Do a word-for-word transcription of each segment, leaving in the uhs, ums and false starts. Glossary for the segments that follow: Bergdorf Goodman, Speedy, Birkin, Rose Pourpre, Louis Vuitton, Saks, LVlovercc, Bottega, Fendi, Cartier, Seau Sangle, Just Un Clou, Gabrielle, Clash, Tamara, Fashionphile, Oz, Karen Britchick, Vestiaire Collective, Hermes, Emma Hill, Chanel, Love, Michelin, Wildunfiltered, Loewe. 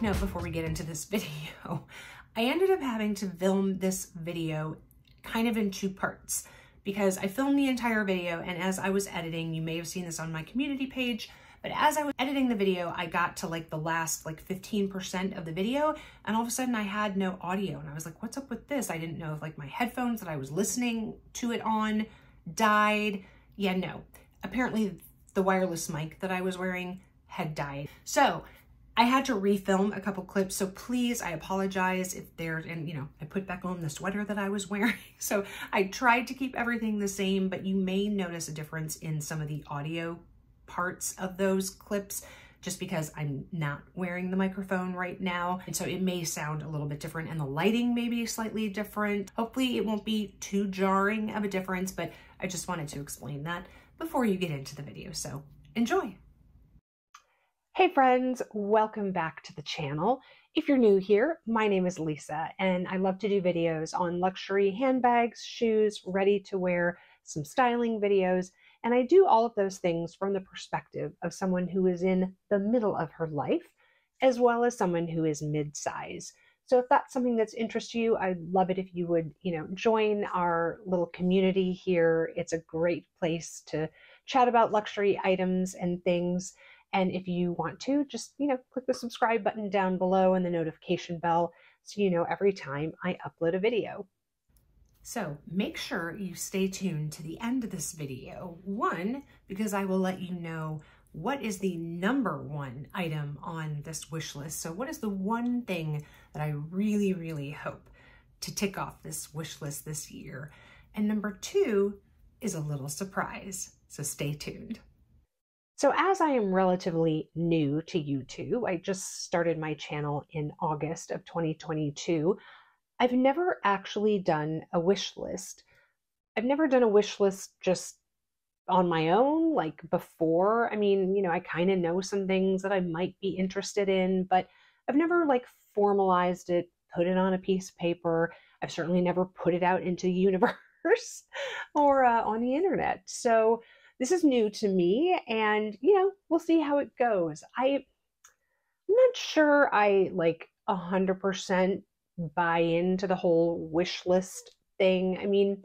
quick note before we get into this video. I ended up having to film this video kind of in two parts because I filmed the entire video, and as I was editing, you may have seen this on my community page, but as I was editing the video, I got to like the last like fifteen percent of the video, and all of a sudden I had no audio, and I was like, what's up with this? I didn't know if like my headphones that I was listening to it on died. Yeah, no. Apparently the wireless mic that I was wearing had died. So I had to refilm a couple clips, so please, I apologize if there's, and you know, I put back on the sweater that I was wearing, so I tried to keep everything the same, but you may notice a difference in some of the audio parts of those clips, just because I'm not wearing the microphone right now, and so it may sound a little bit different, and the lighting may be slightly different. Hopefully it won't be too jarring of a difference, but I just wanted to explain that before you get into the video, so enjoy. Hey friends, welcome back to the channel. If you're new here, my name is Lisa, and I love to do videos on luxury handbags, shoes, ready-to-wear, some styling videos, and I do all of those things from the perspective of someone who is in the middle of her life, as well as someone who is mid-size. So if that's something that's interests you, I'd love it if you would, you know, join our little community here. It's a great place to chat about luxury items and things. And if you want to, just, you know, click the subscribe button down below and the notification bell so you know every time I upload a video. So make sure you stay tuned to the end of this video. One, because I will let you know what is the number one item on this wish list. So what is the one thing that I really, really hope to tick off this wish list this year? And number two is a little surprise. So stay tuned. So as I am relatively new to YouTube, I just started my channel in August of twenty twenty-two. I've never actually done a wish list. I've never done a wish list just on my own, like before. I mean, you know, I kind of know some things that I might be interested in, but I've never like formalized it, put it on a piece of paper. I've certainly never put it out into the universe or uh, on the internet. So this is new to me, and, you know, we'll see how it goes. I, I'm not sure I, like, one hundred percent buy into the whole wish list thing. I mean,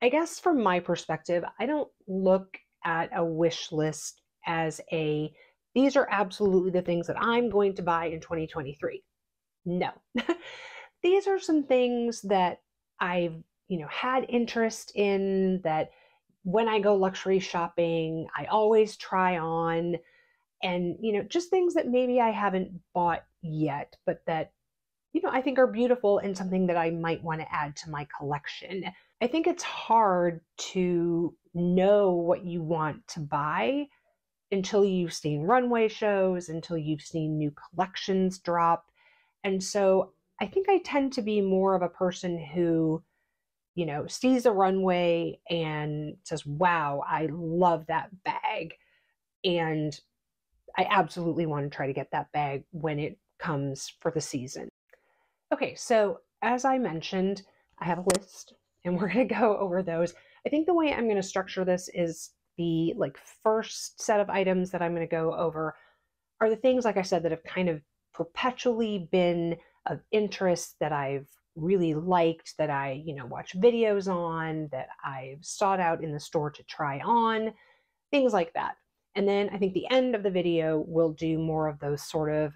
I guess from my perspective, I don't look at a wish list as a, these are absolutely the things that I'm going to buy in twenty twenty-three. No. These are some things that I've, you know, had interest in, that when I go luxury shopping, I always try on, and, you know, just things that maybe I haven't bought yet, but that, you know, I think are beautiful and something that I might want to add to my collection. I think it's hard to know what you want to buy until you've seen runway shows, until you've seen new collections drop. And so I think I tend to be more of a person who, you know, sees a runway and says, wow, I love that bag, and I absolutely want to try to get that bag when it comes for the season. Okay, so as I mentioned, I have a list, and we're going to go over those. I think the way I'm going to structure this is the like first set of items that I'm going to go over are the things, like I said, that have kind of perpetually been of interest, that I've really liked, that I, you know, watch videos on, that I've sought out in the store to try on, things like that. And then I think the end of the video will do more of those sort of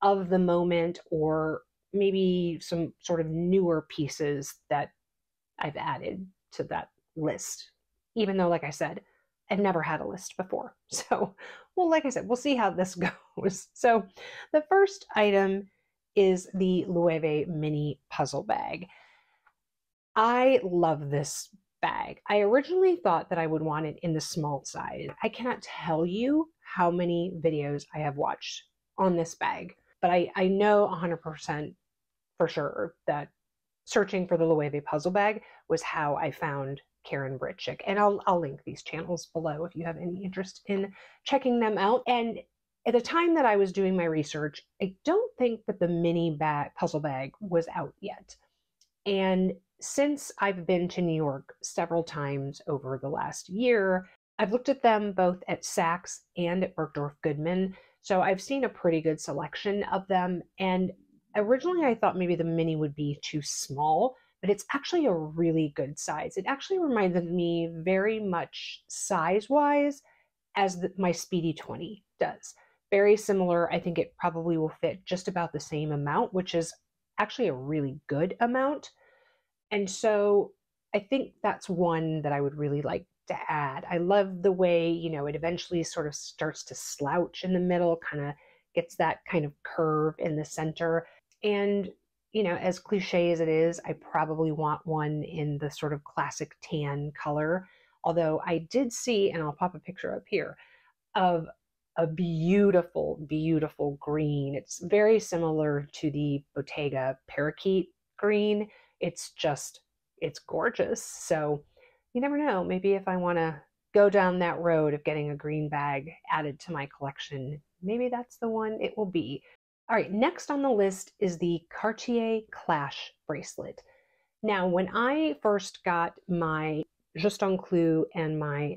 of the moment, or maybe some sort of newer pieces that I've added to that list, even though, like I said, I've never had a list before. So, well, like I said, we'll see how this goes. So the first item is the Loewe mini puzzle bag. I love this bag. I originally thought that I would want it in the small size. I cannot tell you how many videos I have watched on this bag, but I, I know one hundred percent for sure that searching for the Loewe puzzle bag was how I found Karen Britchick. And I'll, I'll link these channels below if you have any interest in checking them out. And at the time that I was doing my research, I don't think that the mini bag, puzzle bag was out yet. And since I've been to New York several times over the last year, I've looked at them both at Saks and at Bergdorf Goodman. So I've seen a pretty good selection of them. And originally I thought maybe the mini would be too small, but it's actually a really good size. It actually reminded me very much size-wise as the, my Speedy twenty does. Very similar. I think it probably will fit just about the same amount, which is actually a really good amount. And so I think that's one that I would really like to add. I love the way, you know, it eventually sort of starts to slouch in the middle, kind of gets that kind of curve in the center. And, you know, as cliche as it is, I probably want one in the sort of classic tan color. Although I did see, and I'll pop a picture up here, of a beautiful, beautiful green. It's very similar to the Bottega Parakeet green. It's just, it's gorgeous. So you never know, maybe if I want to go down that road of getting a green bag added to my collection, maybe that's the one it will be. All right, next on the list is the Cartier Clash bracelet. Now, when I first got my Just Un Clou and my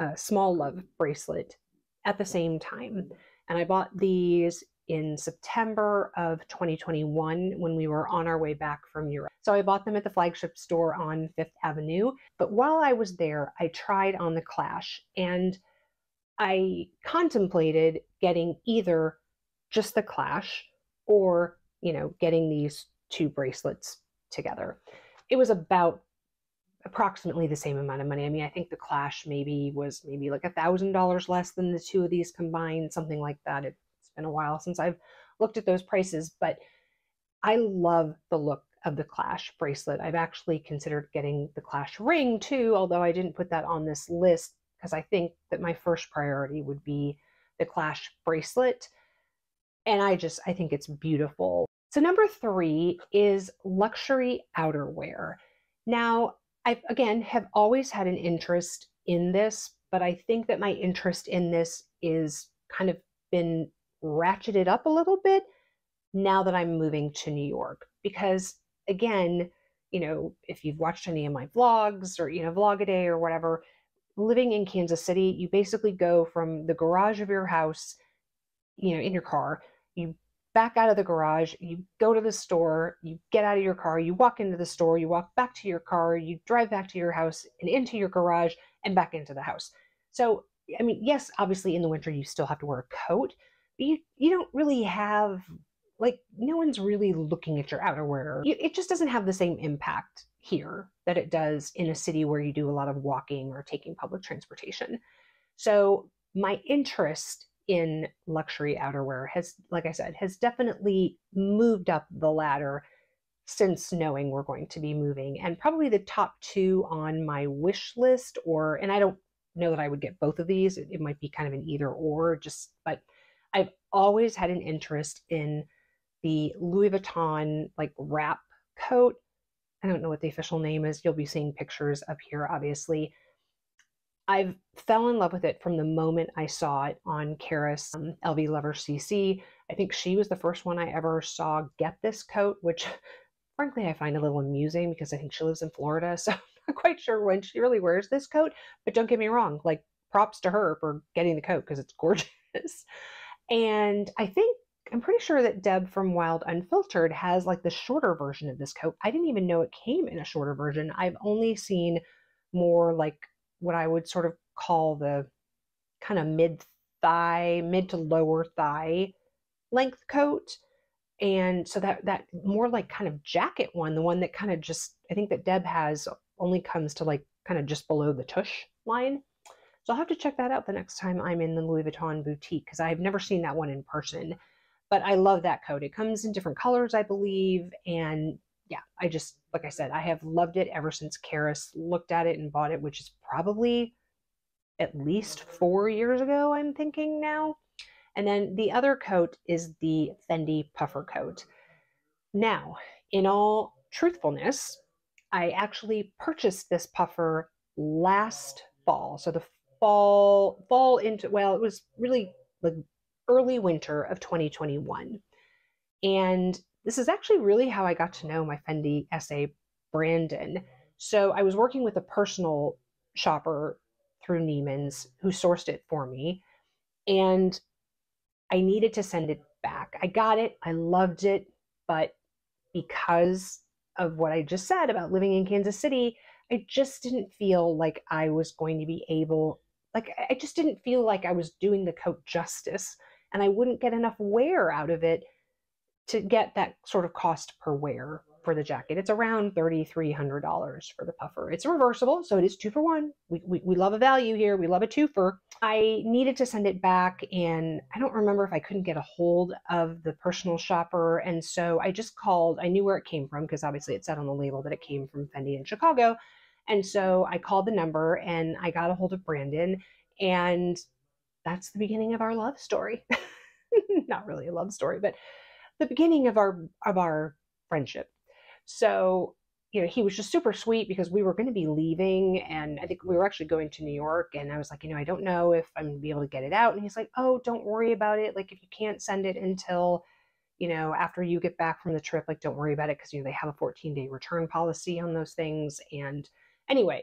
uh, Small Love bracelet at the same time, and I bought these in September of twenty twenty-one when we were on our way back from Europe. So I bought them at the flagship store on Fifth Avenue, but while I was there, I tried on the Clash, and I contemplated getting either just the Clash or, you know, getting these two bracelets together. It was about approximately the same amount of money. I mean, I think the Clash maybe was maybe like a thousand dollars less than the two of these combined, something like that. It, it's been a while since I've looked at those prices, but I love the look of the Clash bracelet. I've actually considered getting the Clash ring too, although I didn't put that on this list because I think that my first priority would be the Clash bracelet. And I just, I think it's beautiful. So number three is luxury outerwear. Now, I, again, have always had an interest in this, but I think that my interest in this is kind of been ratcheted up a little bit now that I'm moving to New York. Because again, you know, if you've watched any of my vlogs or, you know, Vlog-A-Day or whatever, living in Kansas City, you basically go from the garage of your house, you know, in your car, you back out of the garage, you go to the store, you get out of your car, you walk into the store, you walk back to your car, you drive back to your house and into your garage and back into the house. So, I mean, yes, obviously in the winter you still have to wear a coat, but you, you don't really have, like, no one's really looking at your outerwear. You, it just doesn't have the same impact here that it does in a city where you do a lot of walking or taking public transportation. So my interest in luxury outerwear has, like I said, has definitely moved up the ladder since knowing we're going to be moving. And probably the top two on my wish list, or, and I don't know that I would get both of these, it, it might be kind of an either or, just, but I've always had an interest in the Louis Vuitton like wrap coat. I don't know what the official name is. You'll be seeing pictures up here, obviously. I fell in love with it from the moment I saw it on Karis, um, LVlovercc. I think she was the first one I ever saw get this coat, which frankly I find a little amusing because I think she lives in Florida, so I'm not quite sure when she really wears this coat, but don't get me wrong, like props to her for getting the coat because it's gorgeous. And I think, I'm pretty sure that Deb from Wildunfiltered has like the shorter version of this coat. I didn't even know it came in a shorter version. I've only seen more like what I would sort of call the kind of mid thigh, mid to lower thigh length coat. And so that, that more like kind of jacket one, the one that kind of just, I think that Deb has only comes to like kind of just below the tush line. So I'll have to check that out the next time I'm in the Louis Vuitton boutique, because I've never seen that one in person, but I love that coat. It comes in different colors, I believe. And yeah, I just, like I said, I have loved it ever since Karis looked at it and bought it, which is probably at least four years ago, I'm thinking now. And then the other coat is the Fendi puffer coat. Now, in all truthfulness, I actually purchased this puffer last fall. So the fall, fall into, well, it was really the early winter of twenty twenty-one. And this is actually really how I got to know my Fendi S A Brandon. So I was working with a personal shopper through Neiman's who sourced it for me. And I needed to send it back. I got it, I loved it, but because of what I just said about living in Kansas City, I just didn't feel like I was going to be able, like I just didn't feel like I was doing the coat justice, and I wouldn't get enough wear out of it to get that sort of cost per wear for the jacket. It's around thirty-three hundred dollars for the puffer. It's reversible, so it is two for one. We, we, we love a value here. We love a twofer. I needed to send it back, and I don't remember if I couldn't get a hold of the personal shopper, and so I just called. I knew where it came from because obviously it said on the label that it came from Fendi in Chicago, and so I called the number, and I got a hold of Brandon, and that's the beginning of our love story. Not really a love story, but the beginning of our of our friendship. So, you know, he was just super sweet because we were going to be leaving, and I think we were actually going to New York, and I was like, you know, I don't know if I'm going to be able to get it out. And he's like, oh, don't worry about it. Like, if you can't send it until, you know, after you get back from the trip, like, don't worry about it. Cause you know, they have a fourteen day return policy on those things. And anyway,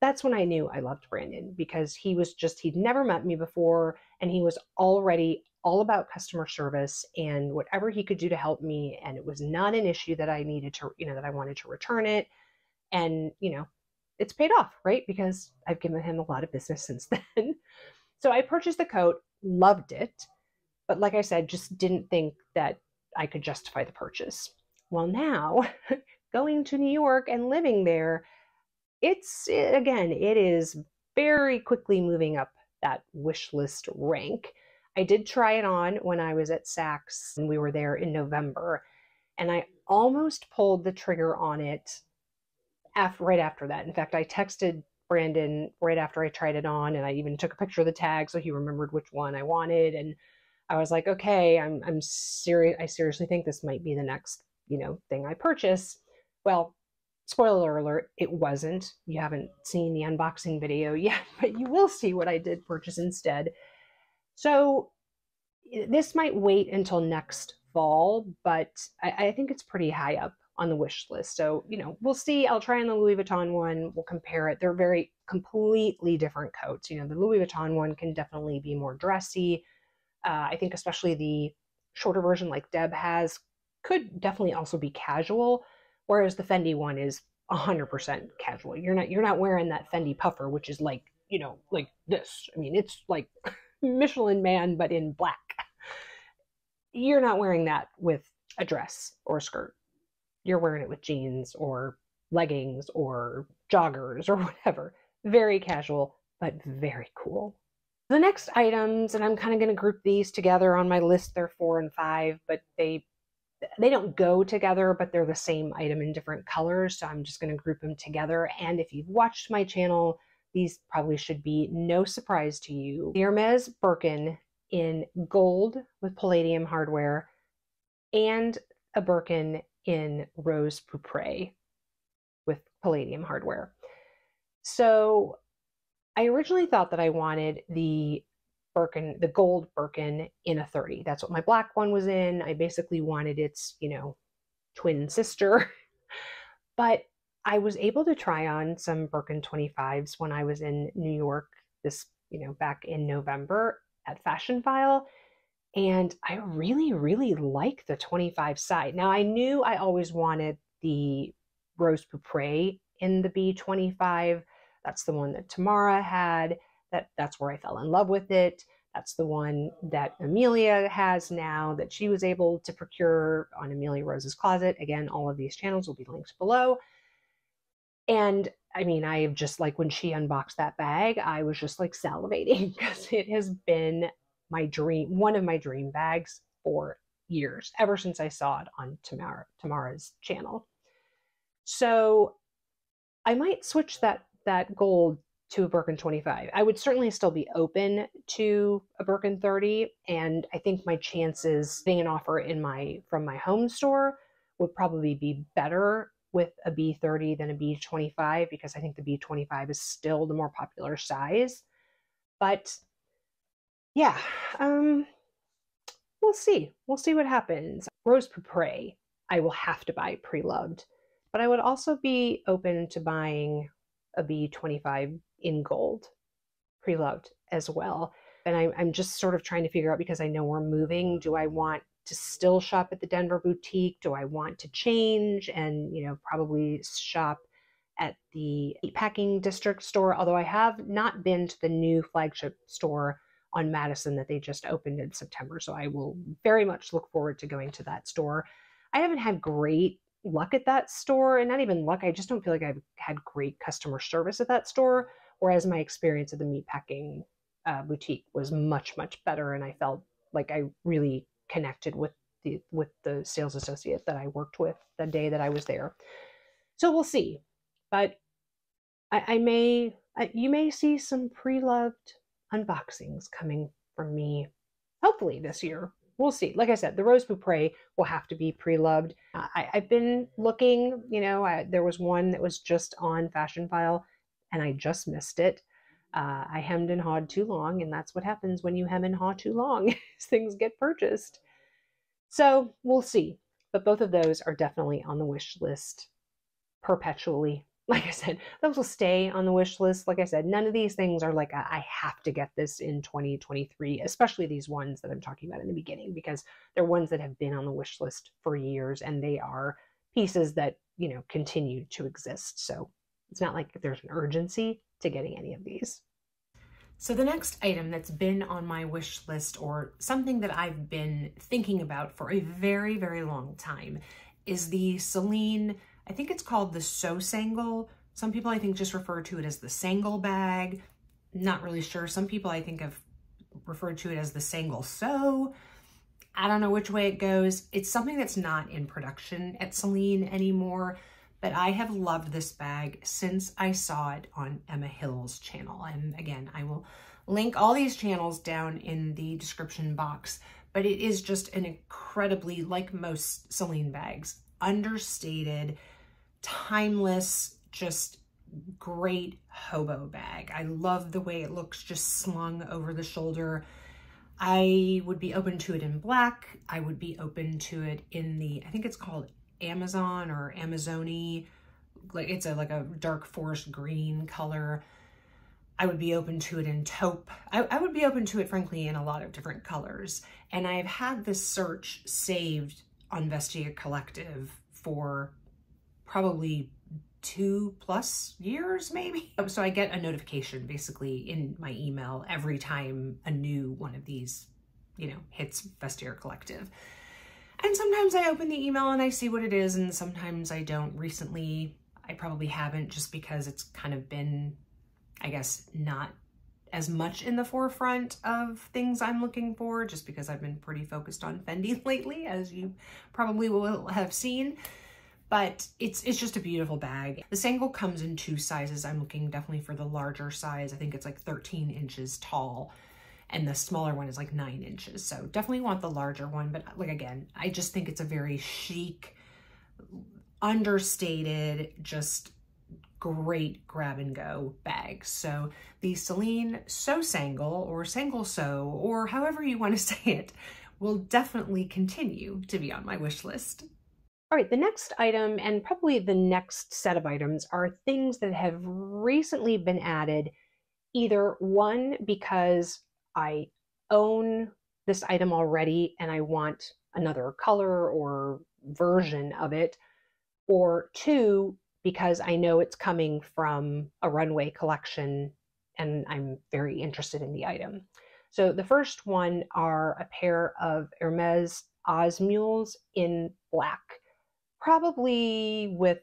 that's when I knew I loved Brandon, because he was just, he'd never met me before, and he was already all about customer service and whatever he could do to help me. And it was not an issue that I needed to, you know, that I wanted to return it. And, you know, it's paid off, right? Because I've given him a lot of business since then. So I purchased the coat, loved it. But like I said, just didn't think that I could justify the purchase. Well, now going to New York and living there, it's, again, it is very quickly moving up that wish list rank. I did try it on when I was at Saks, and we were there in November, and I almost pulled the trigger on it after, right after that. In fact, I texted Brandon right after I tried it on, and I even took a picture of the tag so he remembered which one I wanted. And I was like, okay, I'm, I'm serious. I seriously think this might be the next, you know, thing I purchase. Well, spoiler alert, it wasn't. You haven't seen the unboxing video yet, but you will see what I did purchase instead. So this might wait until next fall, but I, I think it's pretty high up on the wish list. So, you know, we'll see. I'll try on the Louis Vuitton one. We'll compare it. They're very completely different coats. You know, the Louis Vuitton one can definitely be more dressy. Uh, I think especially the shorter version like Deb has could definitely also be casual. Whereas the Fendi one is one hundred percent casual. You're not you're not wearing that Fendi puffer, which is like, you know, like this. I mean, it's like Michelin Man, but in black. You're not wearing that with a dress or a skirt. You're wearing it with jeans or leggings or joggers or whatever. Very casual, but very cool. The next items, and I'm kind of going to group these together on my list. They're four and five, but they... they don't go together, but they're the same item in different colors. So I'm just going to group them together. And if you've watched my channel, these probably should be no surprise to you. Hermes Birkin in gold with palladium hardware, and a Birkin in Rose Pourpre with palladium hardware. So I originally thought that I wanted the Birkin, the gold Birkin in a thirty. That's what my black one was in. I basically wanted its, you know, twin sister. But I was able to try on some Birkin twenty-fives when I was in New York this, you know, back in November at Fashionphile. And I really, really like the twenty-five side. Now, I knew I always wanted the Rose Pourpre in the B twenty-five. That's the one that Tamara had. That, that's where I fell in love with it. That's the one that Amelia has now that she was able to procure on Amelia Rose's Closet. Again, all of these channels will be linked below. And I mean, I have just like, when she unboxed that bag, I was just like salivating because it has been my dream, one of my dream bags for years, ever since I saw it on Tamara, Tamara's channel. So I might switch that, that gold to a Birkin twenty-five. I would certainly still be open to a Birkin thirty, and I think my chances getting an offer in my from my home store would probably be better with a B thirty than a B twenty-five, because I think the B twenty-five is still the more popular size. But yeah, um, we'll see. We'll see what happens. Rose Pourpre, I will have to buy pre-loved, but I would also be open to buying a B twenty-five in gold pre-loved as well. and I, I'm just sort of trying to figure out, because I know we're moving, do I want to still shop at the Denver boutique? Do I want to change and, you know, probably shop at the Meatpacking District store? Although I have not been to the new flagship store on Madison that they just opened in September. So I will very much look forward to going to that store. I haven't had great luck at that store, and not even luck, I just don't feel like I've had great customer service at that store. Whereas my experience at the Meatpacking uh, boutique was much, much better. And I felt like I really connected with the, with the sales associate that I worked with the day that I was there. So we'll see. But I, I may, I, you may see some pre-loved unboxings coming from me, hopefully this year. We'll see. Like I said, the Rose Pourpre will have to be pre-loved. I, I've been looking, you know, I, there was one that was just on Fashionphile and I just missed it. Uh, I hemmed and hawed too long, and that's what happens when you hem and haw too long. Things get purchased. So we'll see. But both of those are definitely on the wish list perpetually. Like I said, those will stay on the wish list. Like I said, none of these things are like, I have to get this in twenty twenty-three, especially these ones that I'm talking about in the beginning, because they're ones that have been on the wish list for years, and they are pieces that, you know, continue to exist. So it's not like there's an urgency to getting any of these. So the next item that's been on my wish list, or something that I've been thinking about for a very, very long time, is the Celine, I think it's called the Seau Sangle. Some people I think just refer to it as the Sangle bag. Not really sure. Some people I think have referred to it as the Sangle Seau. I don't know which way it goes. It's something that's not in production at Celine anymore, but I have loved this bag since I saw it on Emma Hill's channel. And again, I will link all these channels down in the description box, but it is just an incredibly, like most Celine bags, understated, timeless, just great hobo bag. I love the way it looks just slung over the shoulder. I would be open to it in black. I would be open to it in the, I think it's called Amazon or Amazoni. Like it's a, like a dark forest green color. I would be open to it in taupe. I, I would be open to it, frankly, in a lot of different colors. And I've had this search saved on Vestiaire Collective for probably two plus years, maybe. So I get a notification basically in my email every time a new one of these, you know, hits Vestiaire Collective. And sometimes I open the email and I see what it is, and sometimes I don't. Recently, I probably haven't, just because it's kind of been, I guess, not as much in the forefront of things I'm looking for, just because I've been pretty focused on Fendi lately, as you probably will have seen. But it's it's just a beautiful bag. The Sangle comes in two sizes. I'm looking definitely for the larger size. I think it's like thirteen inches tall, and the smaller one is like nine inches. So definitely want the larger one. But like, again, I just think it's a very chic, understated, just great grab and go bags. So the Celine Seau Sangle, or Sangle Seau, or however you want to say it, will definitely continue to be on my wish list. All right, the next item, and probably the next set of items, are things that have recently been added, either one, because I own this item already and I want another color or version of it, or two, because I know it's coming from a runway collection and I'm very interested in the item. So the first one are a pair of Hermes Oz mules in black, probably with,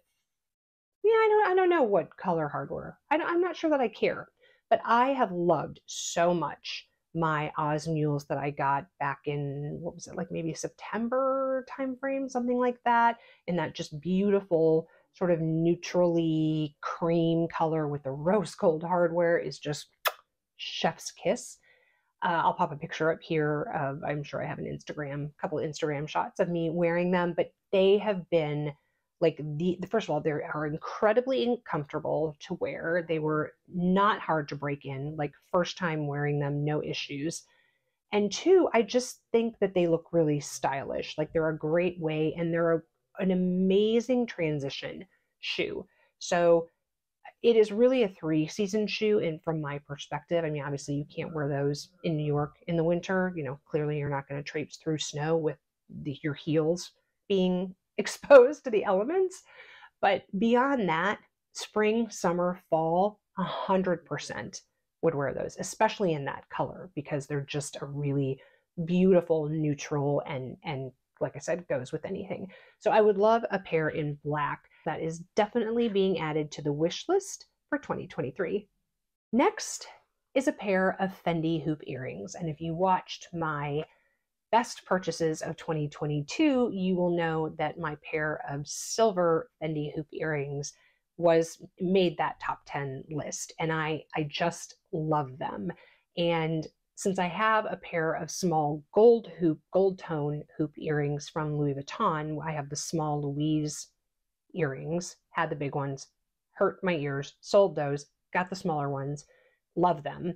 yeah, I don't, I don't know what color hardware. I don't, I'm not sure that I care, but I have loved so much my Oz mules that I got back in, what was it, like maybe September timeframe, something like that, in that just beautiful, sort of neutrally cream color with the rose gold hardware is just chef's kiss. Uh, I'll pop a picture up here of, I'm sure I have an Instagram, a couple of Instagram shots of me wearing them, but they have been like the, first of all, they are incredibly comfortable to wear. They were not hard to break in, like first time wearing them, no issues. And two, I just think that they look really stylish. Like they're a great way, and they're a an amazing transition shoe. So It is really a three-season shoe, and from my perspective, I mean, obviously you can't wear those in New York in the winter. You know, clearly you're not going to traipse through snow with the, your heels being exposed to the elements. But beyond that, spring, summer, fall, one hundred percent would wear those, especially in that color, because they're just a really beautiful neutral, and, and like I said, goes with anything. So I would love a pair in black. That is definitely being added to the wish list for twenty twenty-three. Next is a pair of Fendi hoop earrings. And if you watched my best purchases of twenty twenty-two, you will know that my pair of silver Fendi hoop earrings was made that top ten list. And I, I just love them. And since I have a pair of small gold hoop, gold tone hoop earrings from Louis Vuitton, I have the small Louise earrings, had the big ones, hurt my ears, sold those, got the smaller ones, love them.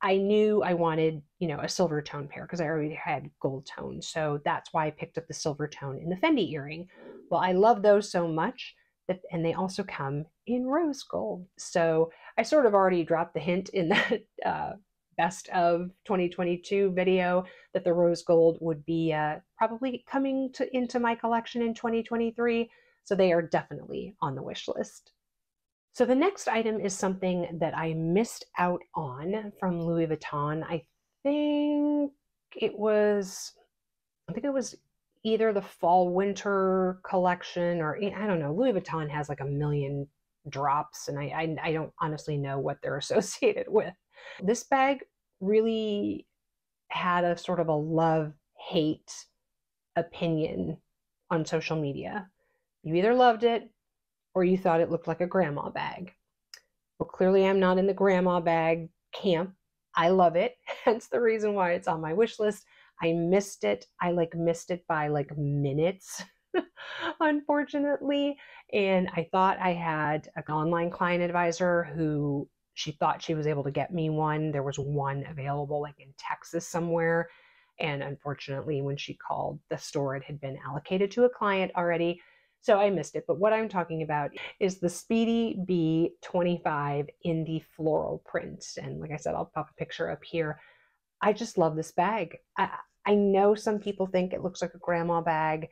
I knew I wanted, you know, a silver tone pair because I already had gold tone. So that's why I picked up the silver tone in the Fendi earring. Well, I love those so much that, and they also come in rose gold. So I sort of already dropped the hint in that uh, best of twenty twenty-two video that the rose gold would be uh, probably coming to, into my collection in twenty twenty-three. So they are definitely on the wish list. So the next item is something that I missed out on from Louis Vuitton. I think it was, I think it was either the fall winter collection or I don't know. Louis Vuitton has like a million drops, and I, I, I don't honestly know what they're associated with. This bag really had a sort of a love-hate opinion on social media. You either loved it or you thought it looked like a grandma bag. Well, clearly I'm not in the grandma bag camp. I love it. Hence the reason why it's on my wish list. I missed it. I like missed it by like minutes, unfortunately. And I thought I had an online client advisor who she thought she was able to get me one. There was one available like in Texas somewhere. And unfortunately, when she called the store, it had been allocated to a client already. So I missed it, but what I'm talking about is the Speedy B twenty-five in the floral print. And like I said, I'll pop a picture up here. I just love this bag. I, I know some people think it looks like a grandma bag,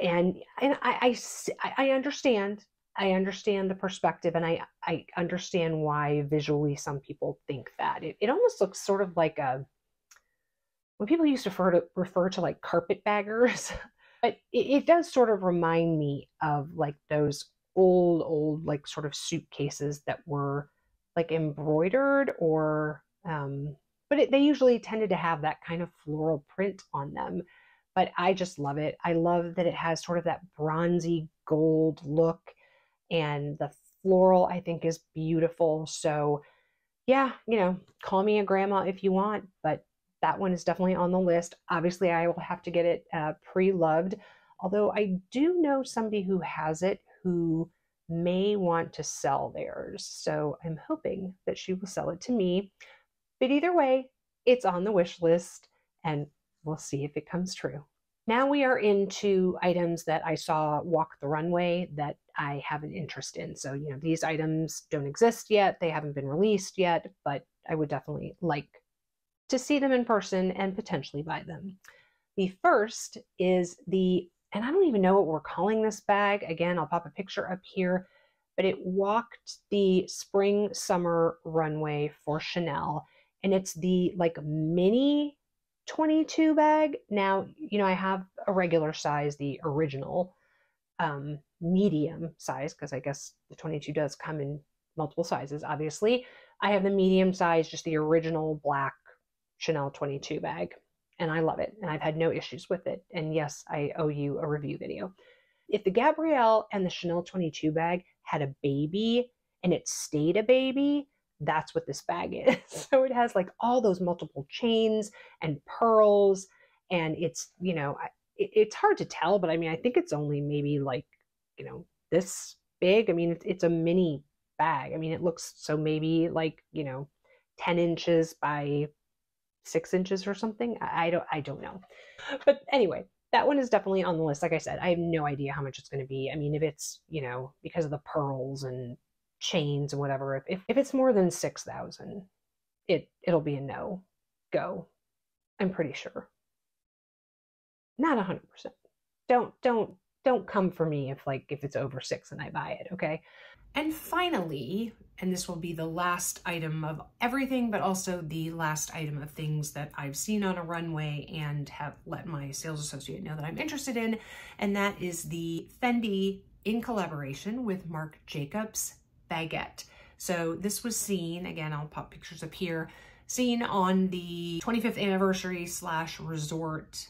and and I, I, I understand. I understand the perspective, and I, I understand why visually some people think that. It, it almost looks sort of like a, when people used to refer to, refer to like carpetbaggers, but it does sort of remind me of like those old, old, like sort of suitcases that were like embroidered or, um, but it, they usually tended to have that kind of floral print on them. But I just love it. I love that it has sort of that bronzy gold look, and the floral I think is beautiful. So yeah, you know, call me a grandma if you want, but that one is definitely on the list. Obviously, I will have to get it uh, pre-loved, although I do know somebody who has it who may want to sell theirs. So I'm hoping that she will sell it to me. But either way, it's on the wish list, and we'll see if it comes true. Now we are into items that I saw walk the runway that I have an interest in. So, you know, these items don't exist yet. They haven't been released yet, but I would definitely like to see them in person and potentially buy them. The first is the, and I don't even know what we're calling this bag. Again, I'll pop a picture up here, but it walked the spring summer runway for Chanel, and it's the like mini twenty-two bag. Now, you know, I have a regular size, the original um, medium size, because I guess the twenty-two does come in multiple sizes, obviously. I have the medium size, just the original black Chanel twenty-two bag, and I love it, and I've had no issues with it. And yes, I owe you a review video. If the Gabrielle and the Chanel twenty-two bag had a baby and it stayed a baby, that's what this bag is. So it has like all those multiple chains and pearls, and it's, you know, it, it's hard to tell, but I mean, I think it's only maybe like, you know, this big. I mean, it's, it's a mini bag. I mean, it looks so maybe like, you know, ten inches by six inches or something. I don't, I don't know. But anyway, that one is definitely on the list. Like I said, I have no idea how much it's going to be. I mean, if it's, you know, because of the pearls and chains and whatever, if, if it's more than six thousand, it, it'll be a no go. I'm pretty sure. Not one hundred percent. Don't, don't, don't come for me if like, if it's over six and I buy it. Okay. And finally, and this will be the last item of everything, but also the last item of things that I've seen on a runway and have let my sales associate know that I'm interested in. And that is the Fendi in collaboration with Marc Jacobs baguette. So this was seen, again, I'll pop pictures up here, seen on the twenty-fifth anniversary slash resort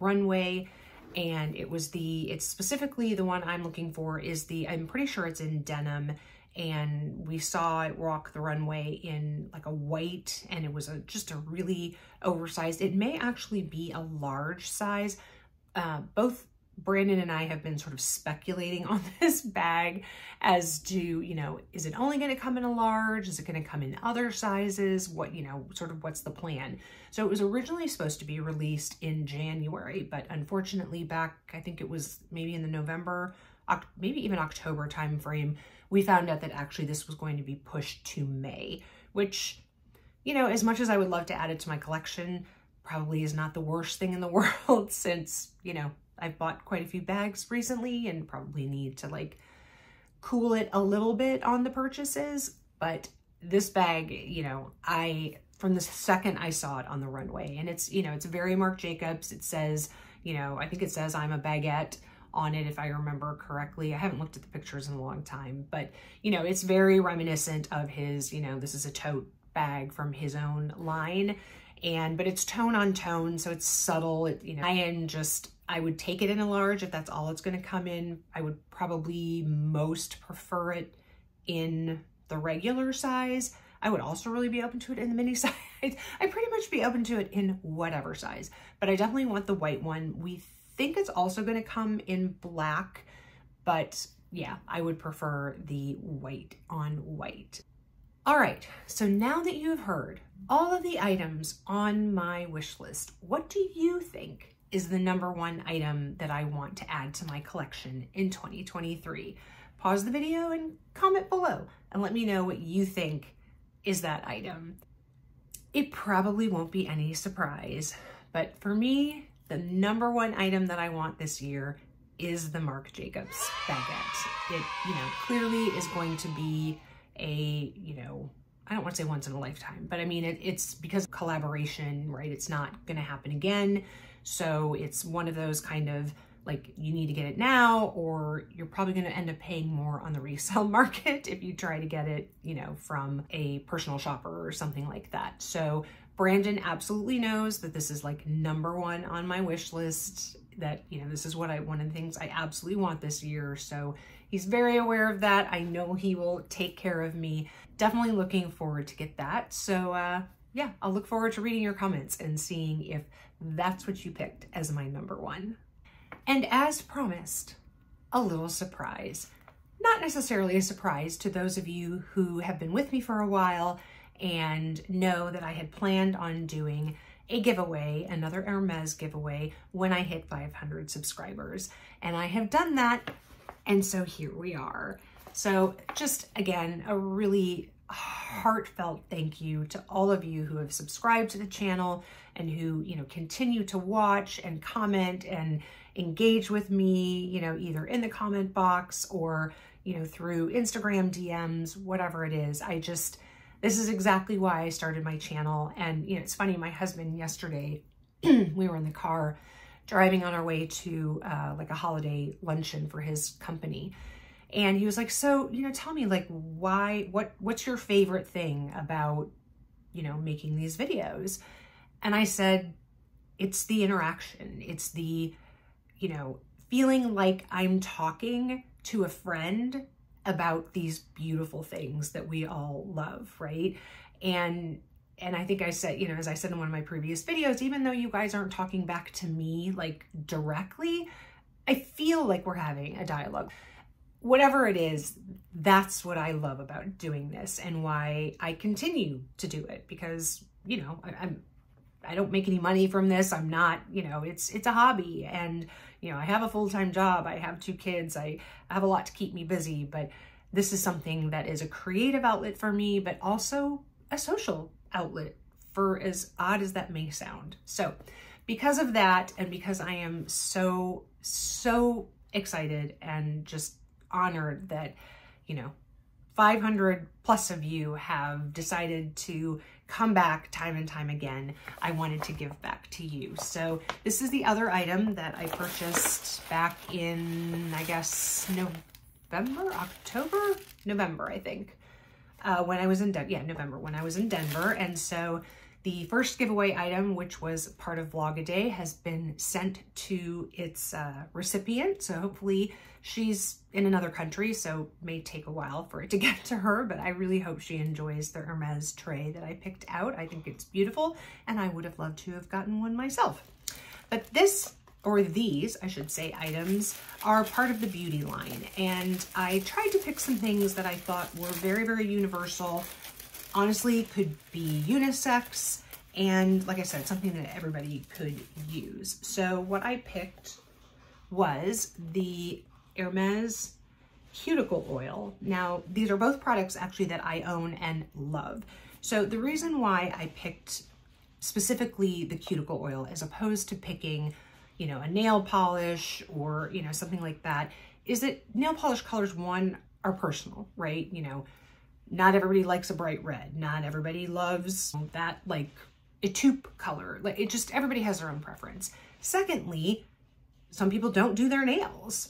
runway. And it was the, it's specifically the one I'm looking for is the, I'm pretty sure it's in denim, and we saw it walk the runway in like a white, and it was a, just a really oversized, it may actually be a large size. Uh, both Brandon and I have been sort of speculating on this bag as to, you know, is it only going to come in a large? Is it going to come in other sizes? What, you know, sort of what's the plan? So it was originally supposed to be released in January, but unfortunately back, I think it was maybe in the November, maybe even October timeframe, we found out that actually this was going to be pushed to May, which, you know, as much as I would love to add it to my collection, probably is not the worst thing in the world since, you know, I've bought quite a few bags recently and probably need to like cool it a little bit on the purchases. But this bag, you know, I, from the second I saw it on the runway, and it's, you know, it's very Marc Jacobs. It says, you know, I think it says I'm a baguette on it, if I remember correctly. I haven't looked at the pictures in a long time, but you know, it's very reminiscent of his, you know, this is a tote bag from his own line, and, but it's tone on tone. So it's subtle. It, you know, I am just, I would take it in a large if that's all it's going to come in. I would probably most prefer it in the regular size. I would also really be open to it in the mini size. I'd pretty much be open to it in whatever size, but I definitely want the white one. We think it's also going to come in black, but yeah, I would prefer the white on white. All right, so now that you have heard all of the items on my wish list, what do you think is the number one item that I want to add to my collection in twenty twenty-three. Pause the video and comment below and let me know what you think is that item. It probably won't be any surprise, but for me, the number one item that I want this year is the Marc Jacobs baguette. It, you know, clearly is going to be a, you know, I don't want to say once in a lifetime, but I mean, it, it's because of collaboration, right? It's not going to happen again. So it's one of those kind of like, you need to get it now, or you're probably going to end up paying more on the resale market if you try to get it, you know, from a personal shopper or something like that. So Brandon absolutely knows that this is like number one on my wish list, that, you know, this is what I, one of the things I absolutely want this year. So he's very aware of that. I know he will take care of me. Definitely looking forward to get that. So, uh, yeah, I'll look forward to reading your comments and seeing if that's what you picked as my number one. And as promised, a little surprise. Not necessarily a surprise to those of you who have been with me for a while and know that I had planned on doing a giveaway, another Hermes giveaway, when I hit five hundred subscribers. And I have done that, and so here we are. So just, again, a really heartfelt thank you to all of you who have subscribed to the channel and who, you know, continue to watch and comment and engage with me, you know, either in the comment box or, you know, through Instagram D Ms, whatever it is. I just, this is exactly why I started my channel. And, you know, it's funny, my husband yesterday, we were in the car driving on our way to uh, like a holiday luncheon for his company. And he was like, so, you know, tell me, like, why, what, what's your favorite thing about, you know, making these videos? And I said, it's the interaction. It's the, you know, feeling like I'm talking to a friend about these beautiful things that we all love, right? And, and I think I said, you know, as I said in one of my previous videos, even though you guys aren't talking back to me, like, directly, I feel like we're having a dialogue. Whatever it is, that's what I love about doing this and why I continue to do it, because, you know, I, I'm, I don't make any money from this. I'm not, you know, it's, it's a hobby, and, you know, I have a full-time job. I have two kids. I, I have a lot to keep me busy, but This is something that is a creative outlet for me, but also a social outlet, for as odd as that may sound. So because of that, and because I am so, so excited and just honored that, you know, five hundred plus of you have decided to come back time and time again, I wanted to give back to you. So this is the other item that I purchased back in, I guess, November, October, November, I think, uh, when I was in, Den- yeah, November, when I was in Denver. And so the first giveaway item, which was part of Vlog-A-Day, has been sent to its uh, recipient. So hopefully she's in another country, so it may take a while for it to get to her, but I really hope she enjoys the Hermes tray that I picked out. I think it's beautiful, and I would have loved to have gotten one myself. But this, or these, I should say, items are part of the beauty line. And I tried to pick some things that I thought were very, very universal. Honestly, could be unisex, and like I said, something that everybody could use. So what I picked was the Hermes cuticle oil. Now, these are both products actually that I own and love. So the reason why I picked specifically the cuticle oil as opposed to picking, you know, a nail polish or, you know, something like that, is that nail polish colors, one, are personal, right? You know, not everybody likes a bright red. Not everybody loves that, like, a taupe color. Like, it just, everybody has their own preference. Secondly, some people don't do their nails.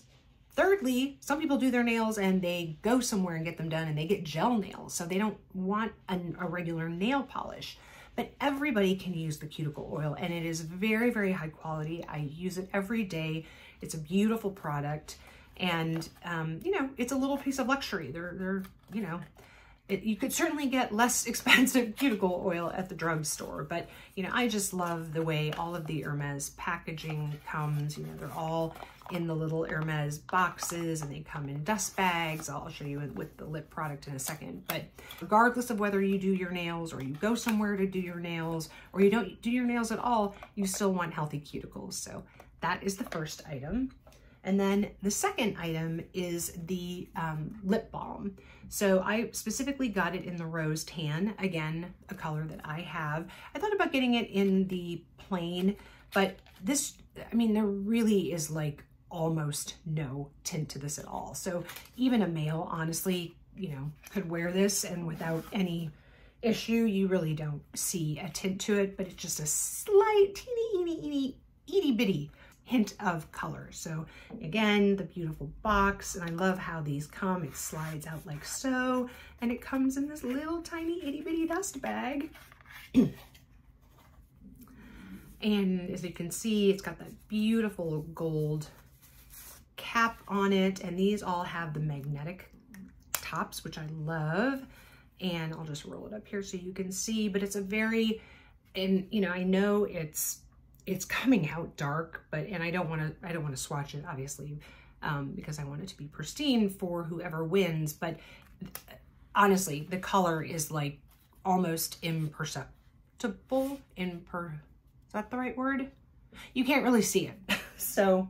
Thirdly, some people do their nails and they go somewhere and get them done and they get gel nails. So they don't want an, a regular nail polish. But everybody can use the cuticle oil, and it is very, very high quality. I use it every day. It's a beautiful product. And, um, you know, it's a little piece of luxury. They're, they're you know... It, you could certainly get less expensive cuticle oil at the drugstore, but, you know, I just love the way all of the Hermes packaging comes. You know, they're all in the little Hermes boxes, and they come in dust bags. I'll show you with the lip product in a second. But regardless of whether you do your nails or you go somewhere to do your nails or you don't do your nails at all, you still want healthy cuticles. So that is the first item. And then the second item is the um, lip balm. So I specifically got it in the Rose Tan, again, a color that I have. I thought about getting it in the plain, but this, I mean, there really is like almost no tint to this at all. So even a male, honestly, you know, could wear this and without any issue, you really don't see a tint to it, but it's just a slight teeny, eeny, eeny, itty bitty hint of color. So again, the beautiful box, and I love how these come. It slides out like so, and it comes in this little tiny itty bitty dust bag. And as you can see, it's got that beautiful gold cap on it, and these all have the magnetic tops, which I love. And I'll just roll it up here so you can see, but it's a very, and you know, I know it's It's coming out dark, but, and I don't want to, I don't want to swatch it, obviously, um, because I want it to be pristine for whoever wins. But honestly, the color is like almost imperceptible. Imper, is that the right word? You can't really see it. So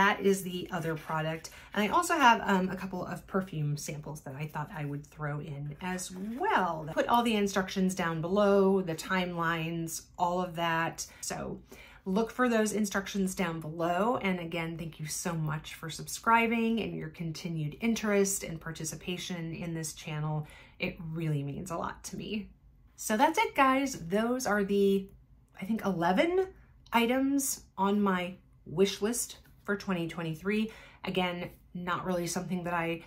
that is the other product. And I also have um, a couple of perfume samples that I thought I would throw in as well. Put all the instructions down below, the timelines, all of that. So look for those instructions down below. And again, thank you so much for subscribing and your continued interest and participation in this channel. It really means a lot to me. So that's it, guys. Those are the, I think, eleven items on my wish list for twenty twenty-three. Again, not really something that I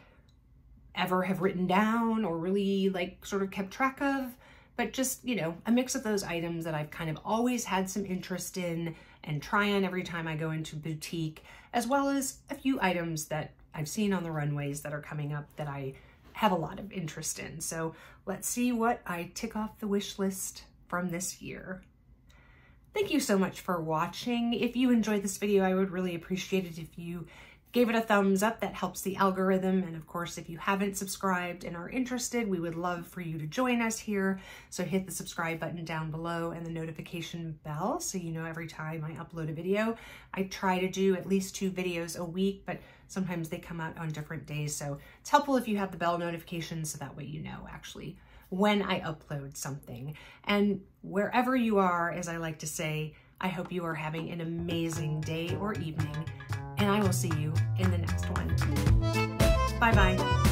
ever have written down or really like sort of kept track of, but just, you know, a mix of those items that I've kind of always had some interest in and try on every time I go into boutique, as well as a few items that I've seen on the runways that are coming up that I have a lot of interest in. So let's see what I tick off the wish list from this year. Thank you so much for watching. If you enjoyed this video, I would really appreciate it if you gave it a thumbs up. That helps the algorithm. And of course, if you haven't subscribed and are interested, we would love for you to join us here. So hit the subscribe button down below and the notification bell so you know every time I upload a video. I try to do at least two videos a week, but sometimes they come out on different days. So it's helpful if you have the bell notification so that way you know actually when I upload something. And wherever you are, as I like to say, I hope you are having an amazing day or evening, and I will see you in the next one. Bye-bye.